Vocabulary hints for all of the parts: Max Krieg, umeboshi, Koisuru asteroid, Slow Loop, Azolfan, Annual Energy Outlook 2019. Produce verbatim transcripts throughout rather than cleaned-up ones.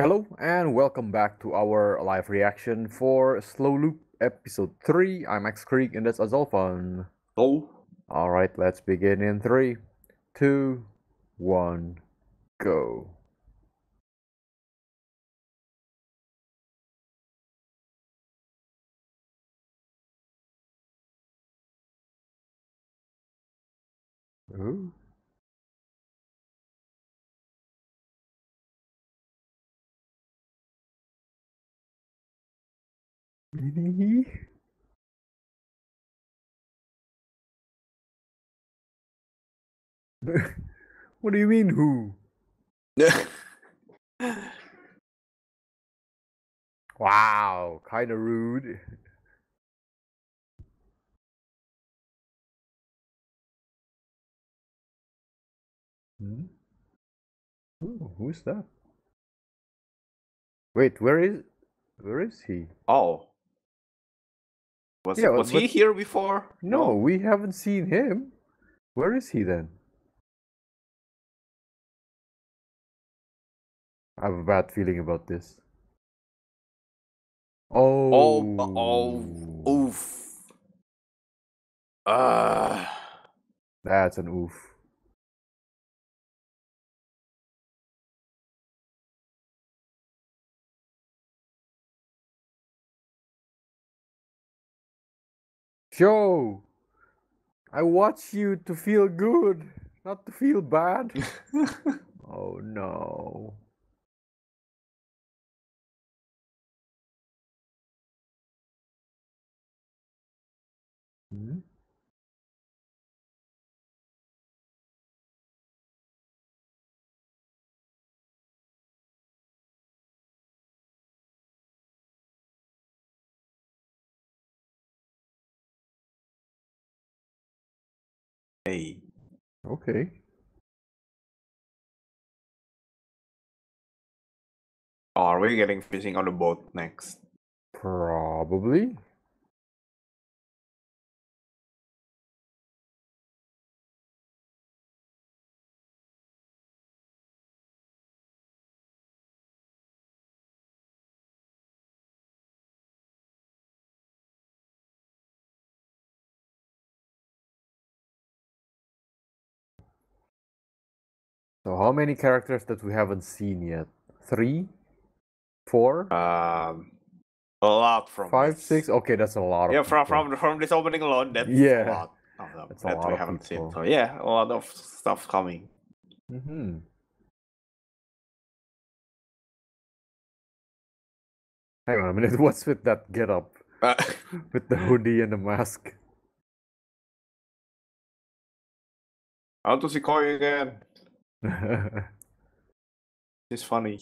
Hello and welcome back to our live reaction for Slow Loop episode three. I'm Max Krieg and that's Azolfan. Hello. Alright, let's begin in three, two, one, go. Ooh. What do you mean, who? Wow, kind of rude. Hmm? Ooh, who's that? Wait, where is where is he? Oh. Was, yeah, was but, he here before? No, no, we haven't seen him. Where is he then? I have a bad feeling about this. Oh. Oh. Oh. Oof. Uh. That's an oof. Yo, I watch you to feel good, not to feel bad. Oh no. Hmm? Okay. Are we getting fishing on the boat next? Probably. So how many characters that we haven't seen yet? Three? Four? Um, a lot from Five, this. six? Okay, that's a lot of Yeah, from, from from this opening alone, that's yeah. a lot of them that's that a lot we of haven't people. seen. So yeah, a lot of stuff coming. Mm-hmm. Hang on a minute, what's with that getup? Uh, with the hoodie and the mask? I want to see Koi again. It's funny.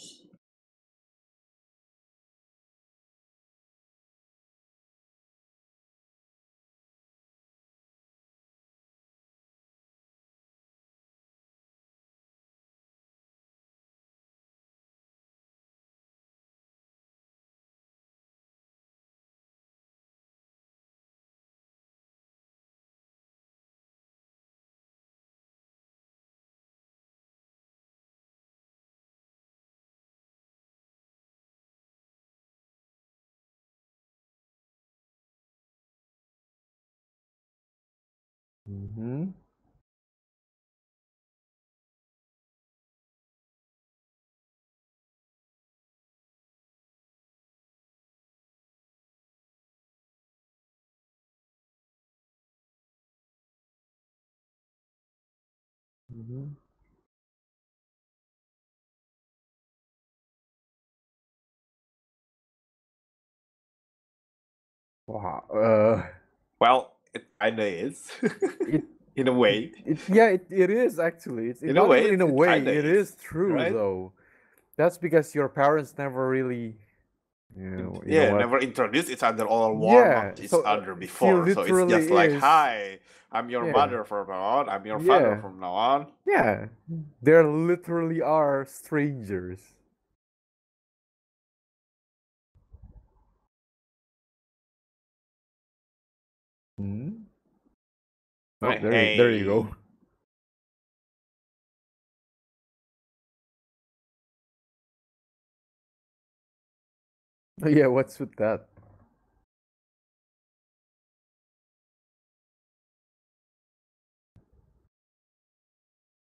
Mm-hmm. Mm-hmm. Wow. Uh... Well. It kinda is, it, in a way. It, yeah, it, it is actually. It's, it's in a way. In a way, it is, is true right? though. That's because your parents never really, you know, you yeah, know never introduced each other or warm each yeah, so other before. So it's just like, is. hi, I'm your yeah. mother from now on. I'm your yeah. father from now on. Yeah, there literally are strangers. Hmm? Oh, there, hey. there you go. Yeah, what's with that?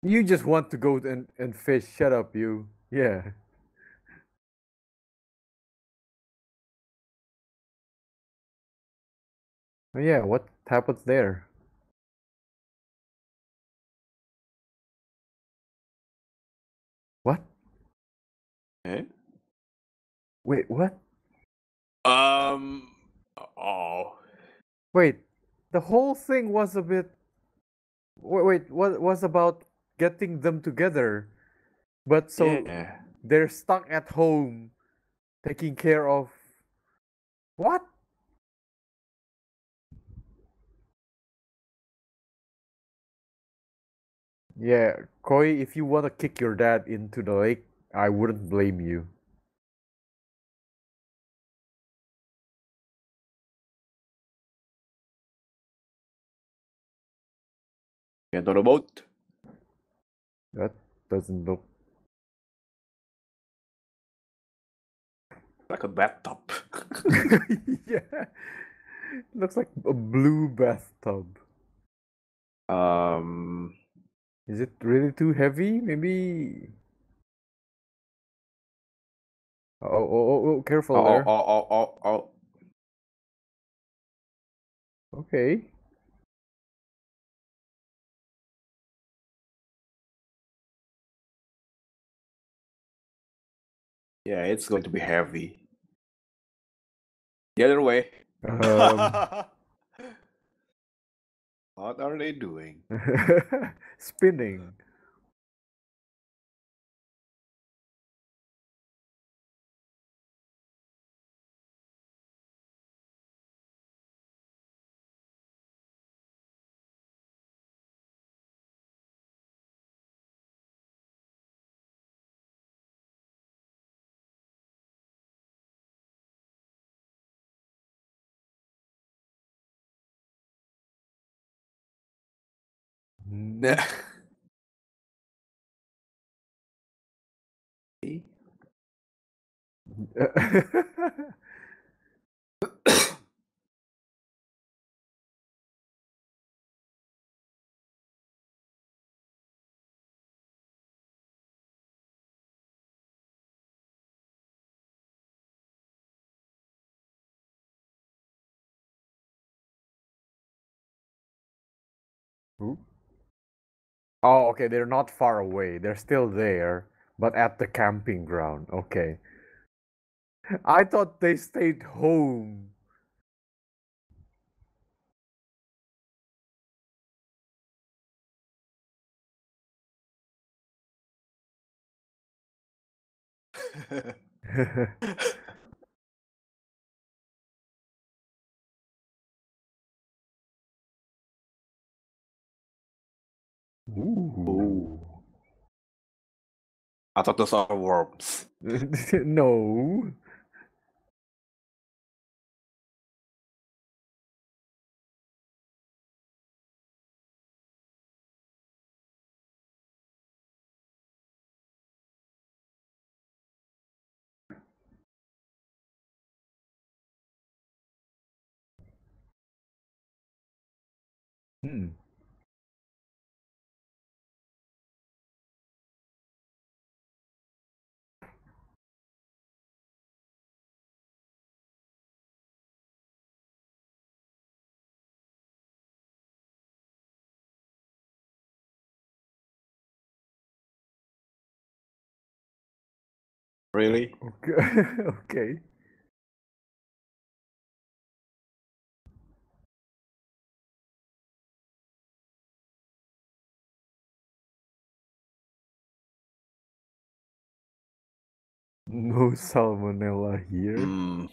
You just want to go and, and fish. Shut up, you. Yeah. Yeah, what happens there? What? Eh? Wait, what? Um. Oh. Wait, the whole thing was a bit. Wait, wait what was about getting them together? But so yeah. They're stuck at home, taking care of. What? Yeah, Koi, if you want to kick your dad into the lake, I wouldn't blame you. Get on a boat. That doesn't look like a bathtub. Yeah, looks like a blue bathtub. Um, is it really too heavy? Maybe. Oh, oh, oh, oh careful oh, there. Oh, oh, oh, oh, oh. Okay. Yeah, it's going to be heavy. The other way. Um... What are they doing? Spinning. Who? Oh, okay, they're not far away. They're still there, but at the camping ground. Okay. I thought they stayed home. Ooh. I thought those are worms. No. Hmm. Really? Okay. Okay. No salmonella here. Mm.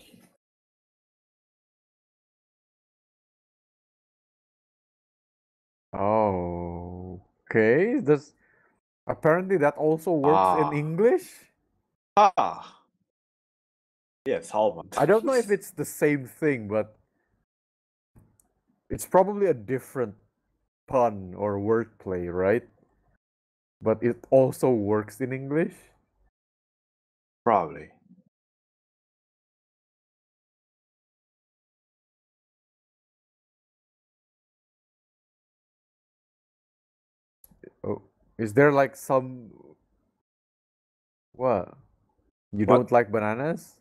Oh, okay. This apparently that also works ah. in English. Ah, yes, yeah, salmon. I don't know if it's the same thing, but it's probably a different pun or wordplay, right? But it also works in English. Probably. Is there like some... What? You what? Don't like bananas?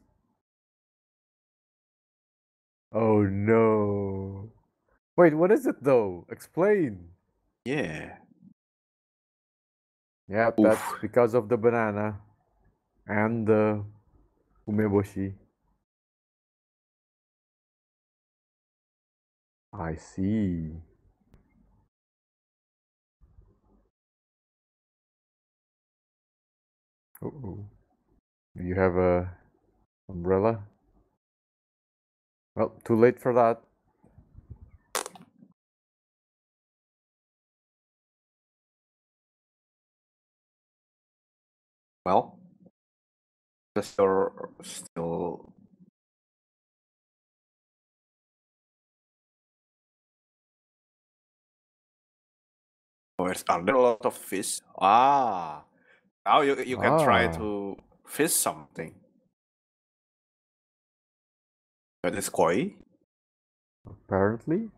Oh no. Wait, what is it though? Explain. Yeah. Yeah, Oof. That's because of the banana and the umeboshi. I see. Uh-oh. Do you have a umbrella? Well, too late for that. Well, the store still... Are there a lot of fish? Ah, now you you can ah. try to fish something. But it's koi. Apparently.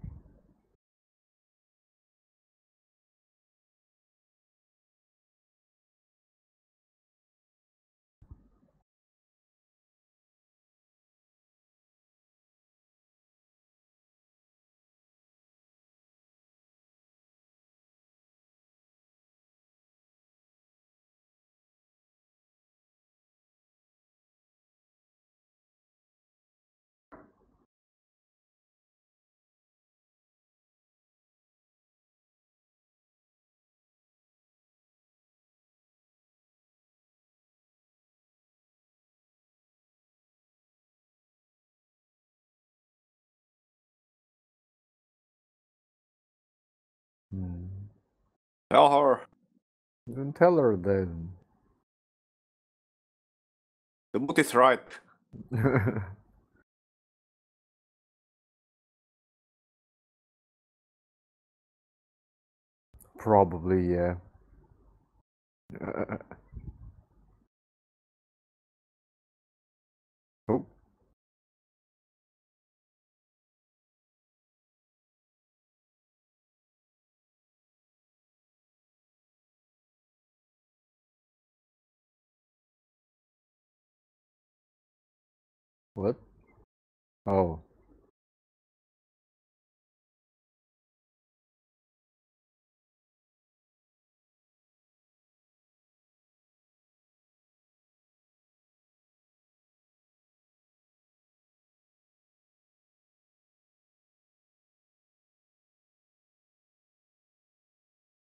Hmm. Tell her. Don't tell her then. The boot is right. Probably, yeah. Oh. What? Oh.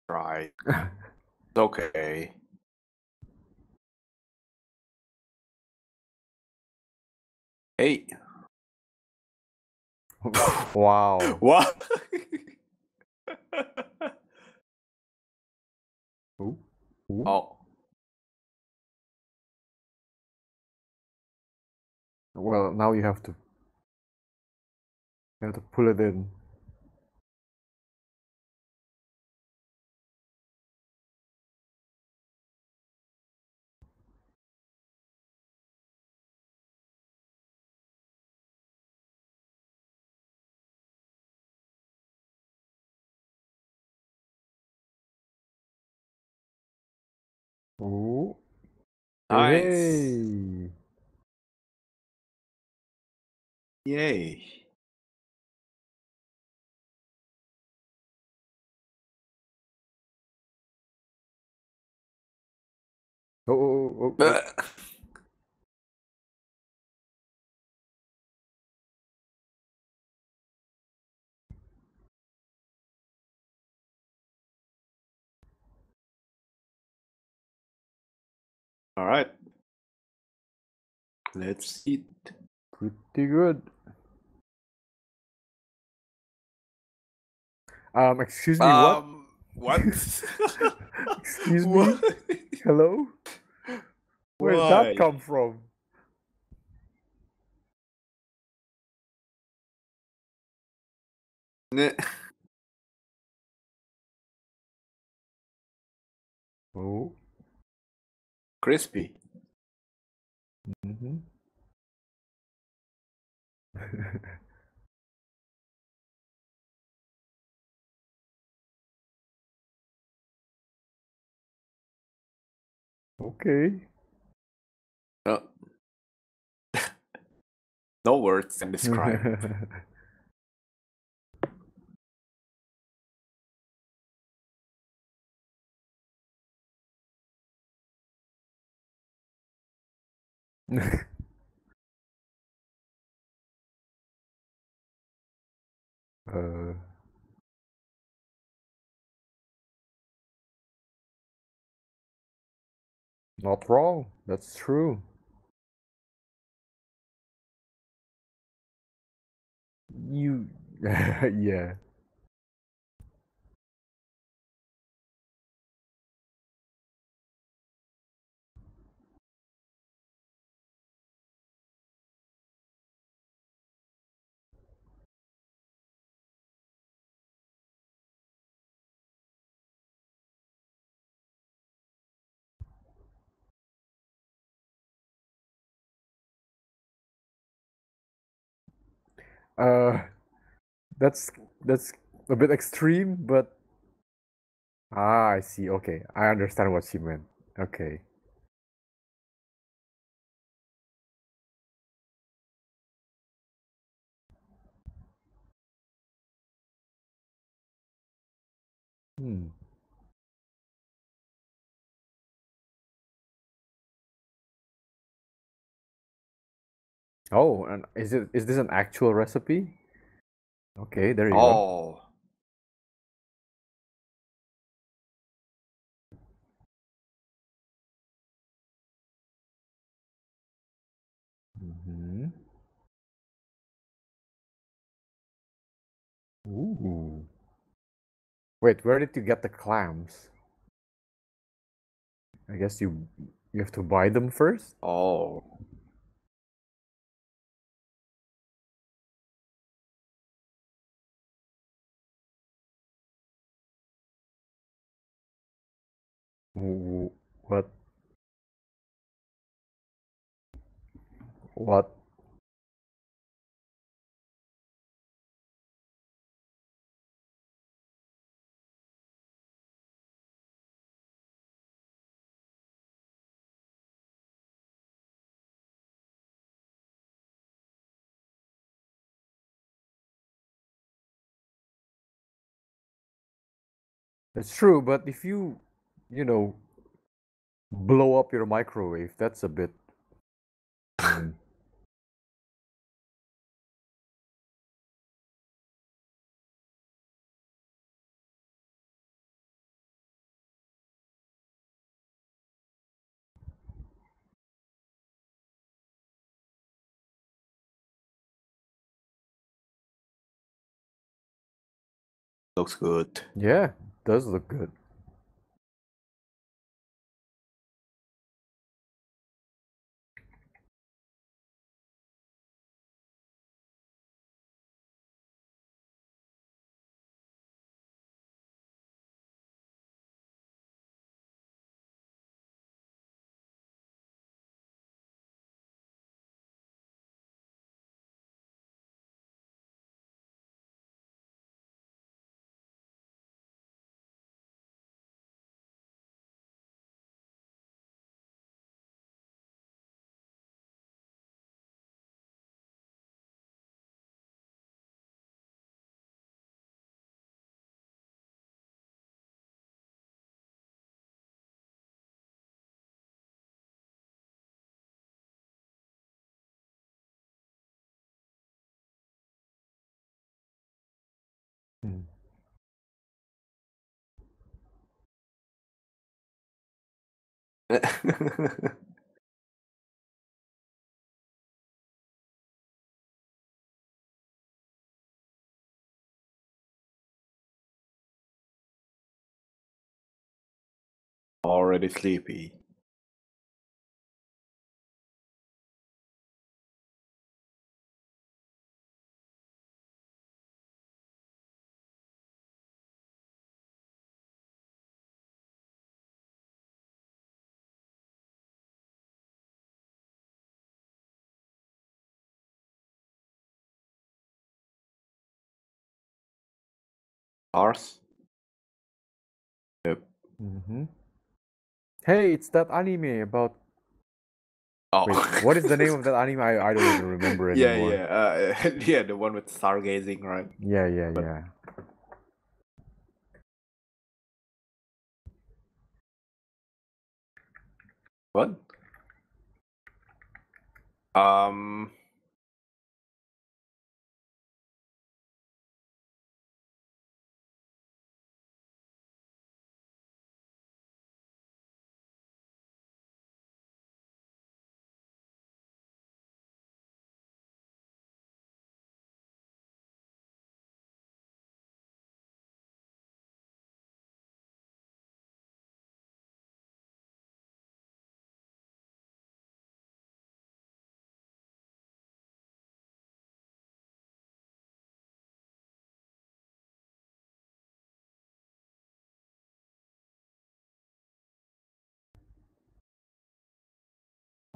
Right. Okay. Hey. Wow. What? Ooh. Ooh. Oh. Well, now you have to you have to pull it in. Oh, nice! Yay! Yay. Oh, oh, oh, oh. All right, let's eat. Pretty good. Um, excuse me, um, what? What? Excuse what? me? Hello? Where did that come from? Oh. Crispy. Mm-hmm. Okay. No, no words can describe. uh. Not wrong, that's true. You, yeah. Uh, that's that's a bit extreme, but ah, I see. Okay, I understand what she meant. Okay. Hmm. Oh, and is it is this an actual recipe? Okay, there you oh. go. Mm-hmm. Ooh. Wait, where did you get the clams? I guess you you have to buy them first? Oh. What? What? That's true, but if you you know, blow up your microwave. That's a bit. Um, Looks good. Yeah, does look good. Already sleepy. Ours. Yep. Mm-hmm. Hey, it's that anime about... Oh. Wait, what is the name of that anime? I, I don't even remember it. Yeah, anymore. yeah. Uh, yeah, the one with stargazing, right? Yeah, yeah, but... yeah. What? Um...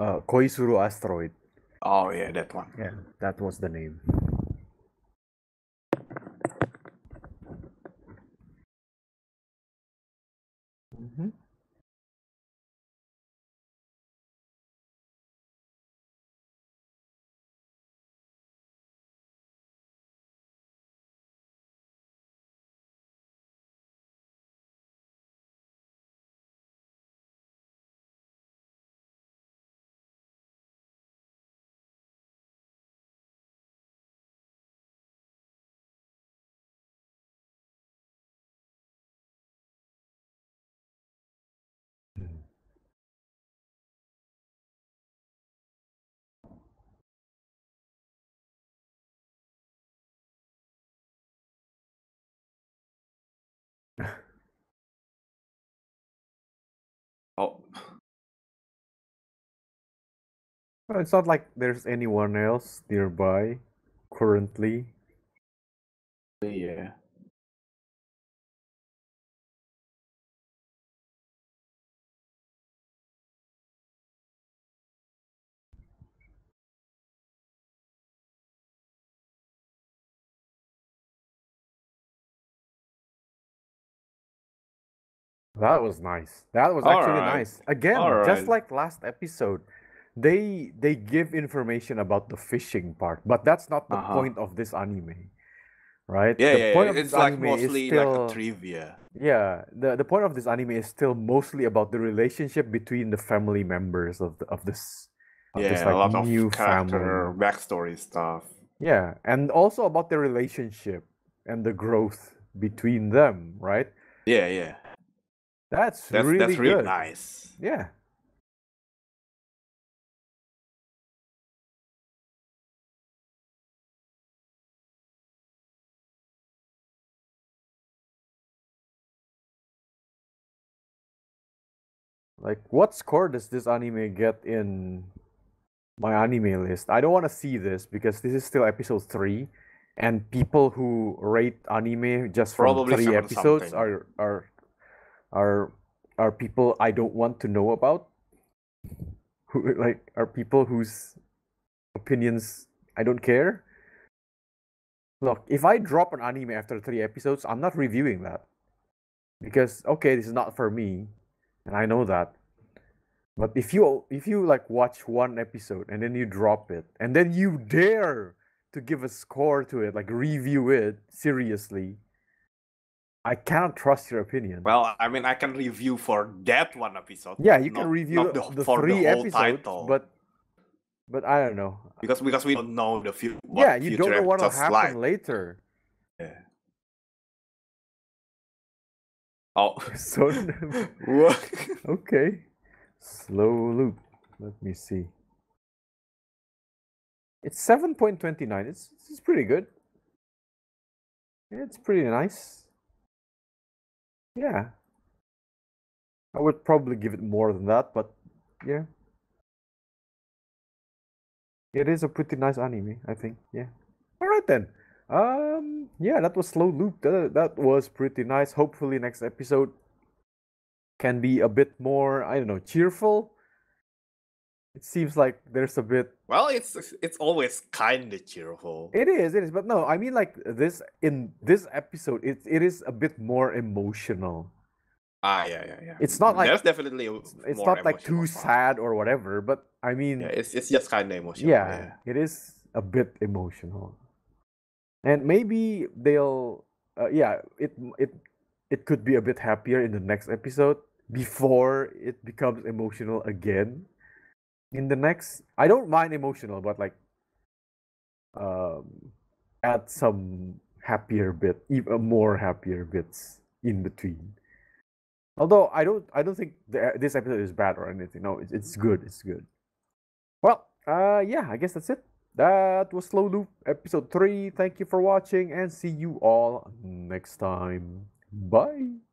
Uh, Koisuru asteroid. Oh yeah, that one. Yeah, that was the name. Mm-hmm. Oh. Well, it's not like there's anyone else nearby currently. Yeah. That was nice. That was actually nice. Again, just like last episode, they they give information about the fishing part, but that's not the point of this anime, right? Yeah, the point of this anime is still like a trivia. Yeah, the the point of this anime is still mostly about the relationship between the family members of the, of this of yeah, this like a lot new of character, family backstory stuff. Yeah, and also about the relationship and the growth between them, right? Yeah, yeah. That's, that's really that's really good. Nice. Yeah. Like, what score does this anime get in my anime list? I don't want to see this because this is still episode three, and people who rate anime just from Probably three episodes something. are are. Are are people I don't want to know about? Who like are people whose opinions I don't care? Look, if I drop an anime after three episodes, I'm not reviewing that. Because okay, this is not for me, and I know that. But if you if you like watch one episode and then you drop it, and then you dare to give a score to it, like review it seriously, I cannot trust your opinion. Well, I mean, I can review for that one episode. Yeah, you not, can review the, the for three the whole episodes, title. but but I don't know because because we don't know the future. Yeah, you future don't know what will happen like. later. Yeah. Oh, so okay. Slow loop. Let me see. It's seven point twenty nine. It's it's pretty good. It's pretty nice. Yeah, I would probably give it more than that, but yeah, it is a pretty nice anime, I think. Yeah. All right then. Um, yeah, that was Slow Loop. That that was pretty nice. Hopefully, next episode can be a bit more, I don't know, cheerful. It seems like there's a bit. Well, it's it's always kind of cheerful. It is, it is, but no, I mean like this in this episode, it it is a bit more emotional, Ah, yeah, yeah, yeah. It's not like there's definitely a, it's, it's not like too part. sad or whatever, but I mean, yeah, it's it's just kind of emotional. Yeah, yeah, it is a bit emotional, and maybe they'll, uh, yeah, it it it could be a bit happier in the next episode before it becomes emotional again. In the next, I don't mind emotional, but like, um, add some happier bit, even more happier bits in between. Although I don't, I don't think the, this episode is bad or anything. No, it's it's good. It's good. Well, uh, yeah, I guess that's it. That was Slow Loop episode three. Thank you for watching, and see you all next time. Bye.